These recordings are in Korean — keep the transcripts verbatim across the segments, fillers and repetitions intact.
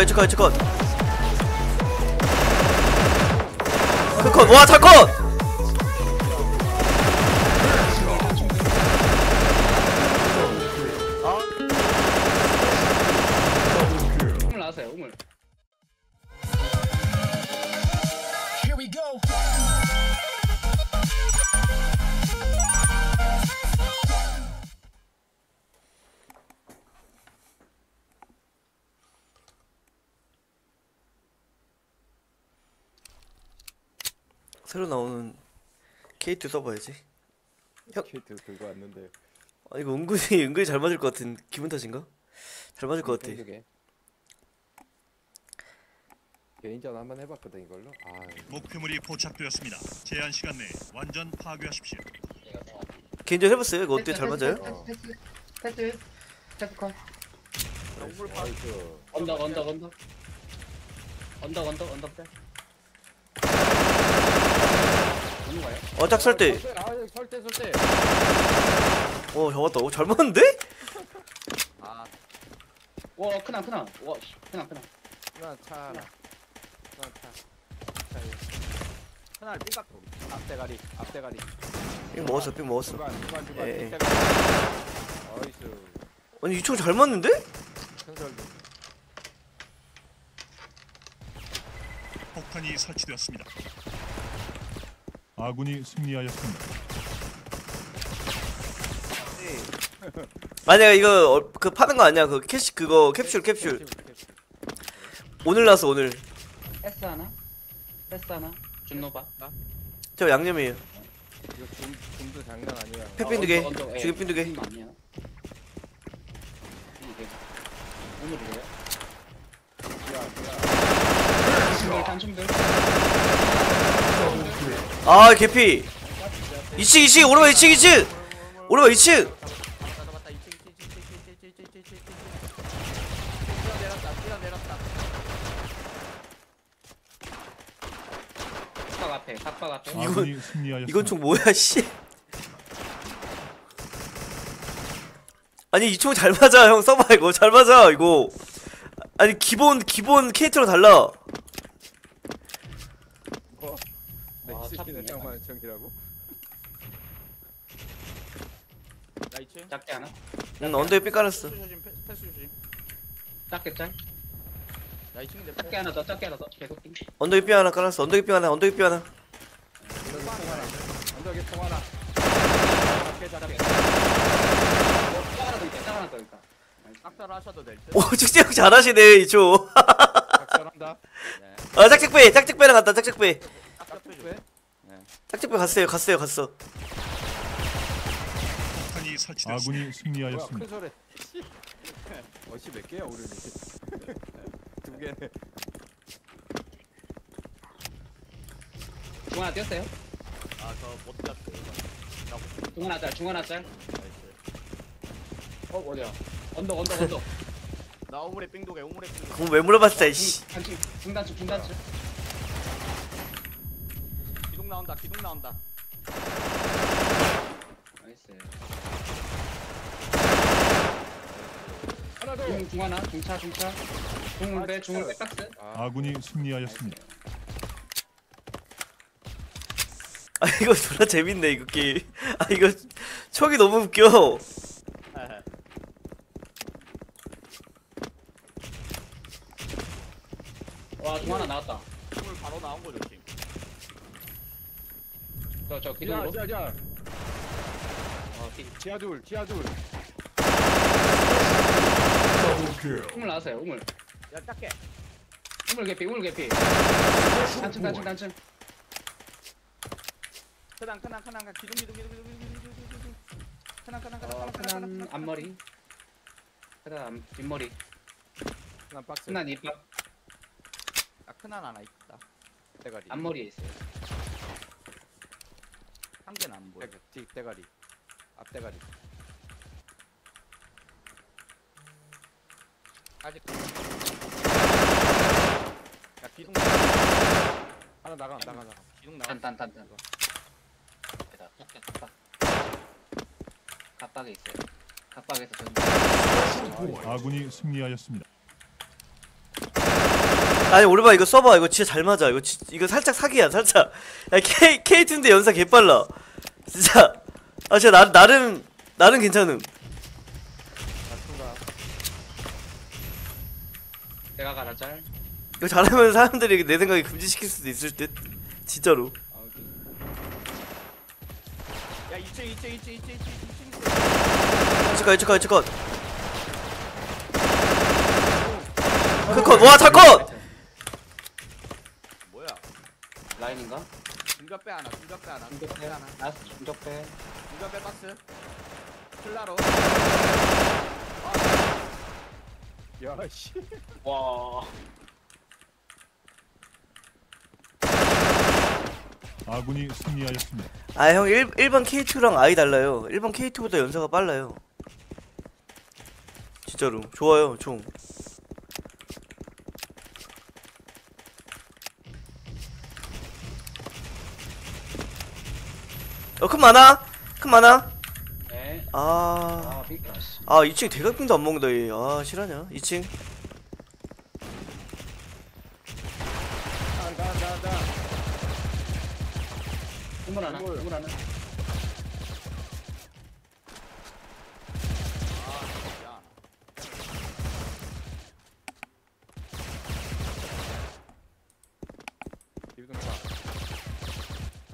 H컷 H컷 H컷 H컷 와 탈컷! 우물 나왔어요 우물. 새로 나오는 케이 투 써봐야지. 형 케이 투 들고 왔는데 아 이거 은근히 은근히 잘 맞을 것 같은 기분 탓인가? 잘 맞을 것 같아. 개인전 한번 해봤거든 이걸로. 아, 목표물이 포착되었습니다. 제한 시간 내에 완전 파괴하십시오. 개인전 해봤어요? 이거 어때? 잘 맞아요? 패스 패스 컷. 언덕 언덕 언덕 언덕 언덕 언덕 때. 어, 딱 설 때. 아, 설 때, 설 때. 어, 잡았다. 어, 잘 맞는데? 아. 와, 크나, 크나. 와, 크나, 크나. 크나, 차. 크나, 차. 차. 크나, 삐깍. 앞대가리, 앞대가리. 삥 먹었어, 삥 먹었어. 예. 아니, 이 총 잘 맞는데? 폭탄이 설치되었습니다. 아군이 승리하였습니다. 아니야 이거 어, 그 파는 거 아니야 그 캐시 그거 캡슐 캡슐. 오늘 나왔어 오늘. 패스 하나, 패스 하나, 준노바. 저 양념이에요. 이거 줌 줌도 장난 아니야. 팩핀 두 개, 주기핀 두 개. 오늘 뭐야? 단춤들 단춤들. 아 개피 이층 이층 오르막 이층 이층 오르막 이층 삭박 앞에 삭박 앞에 이건 이건 총 뭐야 씨. 아니 이 총 잘 맞아 형 써봐 이거 잘 맞아 이거. 아니 기본 기본 케이트랑 달라. 탑이네 장만 전기라고? 나이츠? 작게 하나? 난 언더에 삐 깔았어. 작게 짤? 나이츠인데 작게 하나 더 작게 하나 더 계속 띵. 언더에 삐 하나 깔았어. 언더에 삐 하나 언더에 삐 하나 언더에 통 하나 작게 작게 짝 하나 더 있다 짝 하나 더 있다. 짝살 하셔도 될 듯? 오 축제 형 잘하시네 이초. 짝살한다. 아 짝짝배 짝짝배랑 갔다 짝짝배 짝짝배 갔어요, 갔어요, 갔어. 아군이 승리하였습니다. 뭐야, 어시 몇 개야 오른이? 두 개네. 중원아 뛰었어요? 아, 저 못 잡고. 중원아 짤, 중원아 짤. 어, 어디야? 언덕, 언덕, 언덕. 나 오물에 빙도게, 오물에 빙도. 그건 왜 물어봤어, 이씨. 중단축, 중단축. 나온다 기둥 나온다. 나이스. 하나 더. 중, 중 하나 중차 중차 중배 중배 박스. 아군이 승리하였습니다. 아 이거 졸라 재밌네 이거 게임. 아 이거 촉이 너무 웃겨. 와 중 하나 나왔다. 중 바로 나온 거죠 지금. 저, 저, 기둥으로? 지하, 지하, 지하. 어, 지하 둘, 지하 둘. 우물 나왔어요, 우물. 야, 딱해. 우물 개피, 우물 개피. 단층, 단층, 단층. 크당, 크당, 크당, 기둥, 기둥, 기둥, 기둥, 기둥, 기둥. 크당, 크당, 크당, 크당, 앞머리. 크당, 뒷머리. 크당 박스. 크당 입박. 아, 크당 하나 있다. 대가리. 앞머리에 있어요. 한 개는 안 보여. 뒤 대가리, 앞 대가리. 아직. 야 기둥 하나 나가, 나가, 나가. 기둥 나가. 단단, 단단. 여기다 갑박. 갑박에 있어요. 갑박에서 전. 아군이 승리하였습니다. 아니 오르바 이거 써봐. 이거 진짜 잘 맞아. 이거 지, 이거 살짝 사기야 살짝. 야 K 케이투인데 연사 개빨라. 진짜. 아 진짜 나 나름 나름 괜찮음. 내가 가라 짤. 이거 잘하면 사람들이 내 생각에 금지시킬 수도 있을 듯. 진짜로. 야 이쪽 이쪽 이쪽 이쪽 이쪽 이쪽 이쪽 이쪽 이쪽 그컷! 와! 차컷! 뭐야? 라인인가? 중격 빼 하나 중격 빼 하나 중격 빼 하나 아 중격 빼 중격 빼 박스 클라로 야씨 와 아군이 승리하였습니다. 아 형 일 번 케이투랑 아이 달라요. 일 번 케이투보다 연사가 빨라요. 진짜로 좋아요 총. 어 큰 많아? 큰 많아? 네. 아. 아, 이 층 대각빙도 안 먹는다 얘. 아, 실화냐? 이 층. 아, 나, 나, 나. 이물 하나. 이물 하나.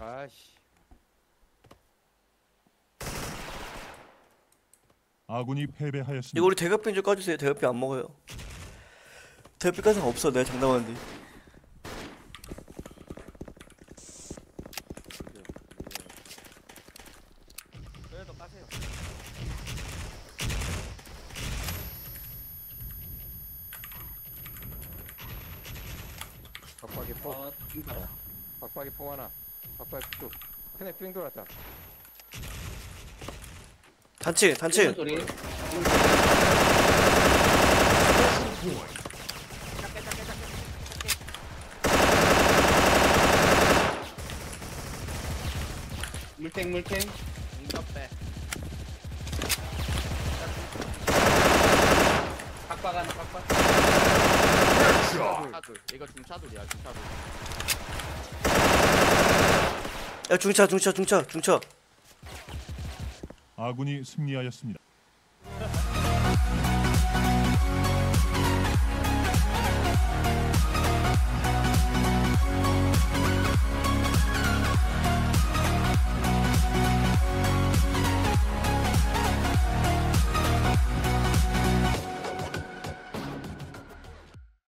아이씨. 아군이 패배하였습니다. 이거 우리 대각빈 좀 까주세요. 대각빈 안 먹어요. 대각빈 까상 없어. 내가 장담하는데. 그래도 까세요. 박박이 포. 박박이 포 하나. 박박이 포. 큰애 삥 돌았다. 단층! 단층! 물탱 물탱 인접배 각박 하나 각박 중차돌 이거 중차돌이야 중차돌 야 중차 중차 중차 중차 아군이 승리하였습니다.